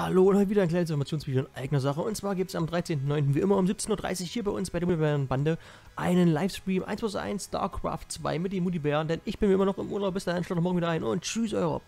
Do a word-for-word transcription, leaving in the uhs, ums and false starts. Hallo und heute wieder ein kleines Informationsvideo in eigener Sache. Und zwar gibt es am dreizehnten neunten wie immer um siebzehn Uhr dreißig hier bei uns bei der Muttibären-Bande einen Livestream eins plus eins StarCraft zwei mit den Muttibären, denn ich bin mir immer noch im Urlaub. Bis dahin, schaut morgen wieder ein und tschüss, euer Rob.